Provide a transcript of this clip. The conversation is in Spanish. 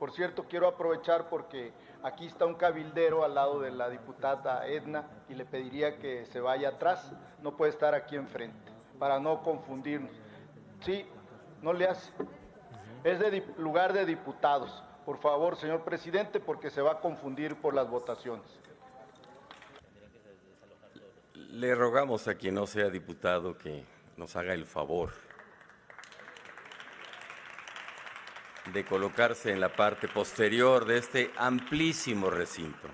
Por cierto, quiero aprovechar porque aquí está un cabildero al lado de la diputada Edna y le pediría que se vaya atrás, no puede estar aquí enfrente, para no confundirnos. Sí, no le hace. Es de lugar de diputados. Por favor, señor presidente, porque se va a confundir por las votaciones. Le rogamos a quien no sea diputado que nos haga el favor de colocarse en la parte posterior de este amplísimo recinto.